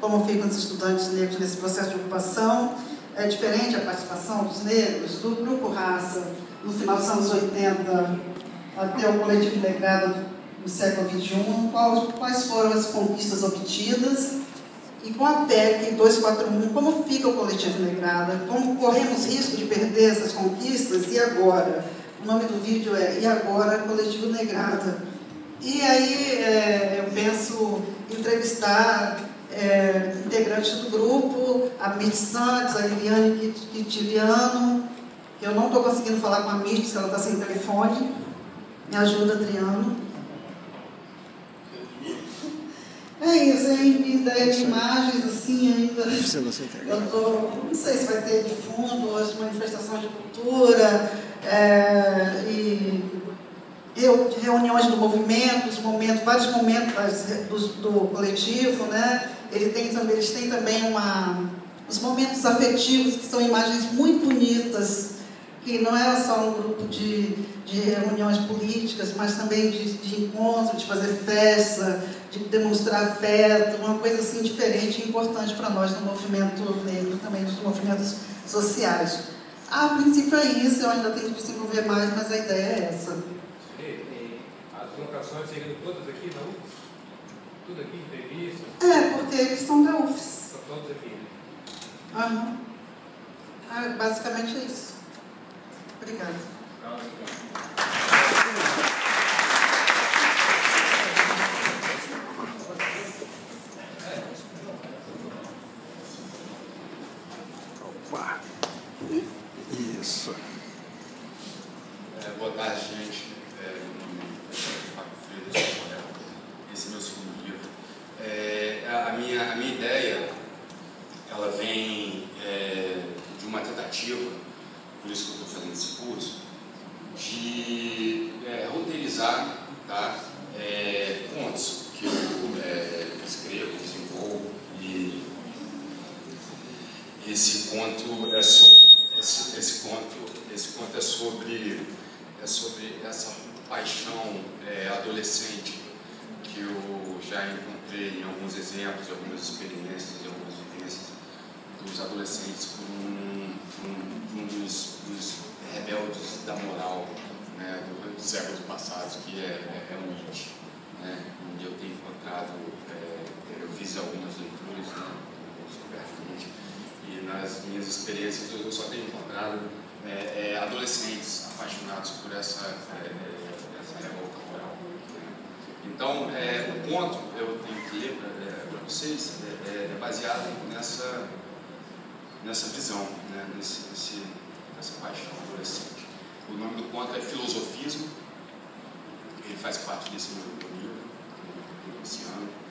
como ficam os estudantes negros nesse processo de ocupação. É diferente a participação dos negros do grupo raça no final dos anos 80 até o coletivo negrado do século XXI, quais foram as conquistas obtidas, e com a PEC 241, como fica o coletivo negrado, como corremos risco de perder essas conquistas, e agora? O nome do vídeo é "E Agora, Coletivo Negrado". E aí eu penso entrevistar integrantes do grupo, a Mitch Santos, a Eliane Chitiviano. Eu não estou conseguindo falar com a Mitch, porque ela está sem telefone. Me ajuda, Adriano. É isso, ainda é de imagens, assim, ainda... não sei se vai ter de fundo as manifestações de cultura, reuniões do movimento, vários momentos do coletivo, né? Eles têm também os momentos afetivos, que são imagens muito bonitas, que não é só um grupo de reuniões políticas, mas também de encontro, de fazer festa, de demonstrar afeto, uma coisa assim diferente e importante para nós no movimento negro, também nos movimentos sociais. A princípio é isso, eu ainda tenho que desenvolver mais, mas a ideia é essa. As locações chegando todas aqui na UFES? Tudo aqui, entrevista? É, porque eles são da UFES. São todos aqui, né? Aham. Basicamente é isso. Obrigada. Opa. Isso. Boa tarde, gente. Esse é meu segundo livro. A minha ideia, ela vem de uma tentativa, por isso que eu estou fazendo esse curso, de roteirizar, tá, contos que eu escrevo, desenvolvo. E esse conto é sobre essa paixão adolescente que eu já encontrei em alguns exemplos, em algumas experiências, em algumas vivências dos adolescentes por um dos rebeldes da moral, né, dos séculos passados, que é o Nietzsche, né? E eu tenho encontrado, eu fiz algumas leituras, né, e nas minhas experiências eu só tenho encontrado adolescentes apaixonados por essa revolta moral, né? Então, o conto que eu tenho que ler para vocês é baseado nessa visão, né, nessa paixão adolescente. O nome do conto é Filosofismo, ele faz parte desse meu livro, do Luciano.